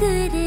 good.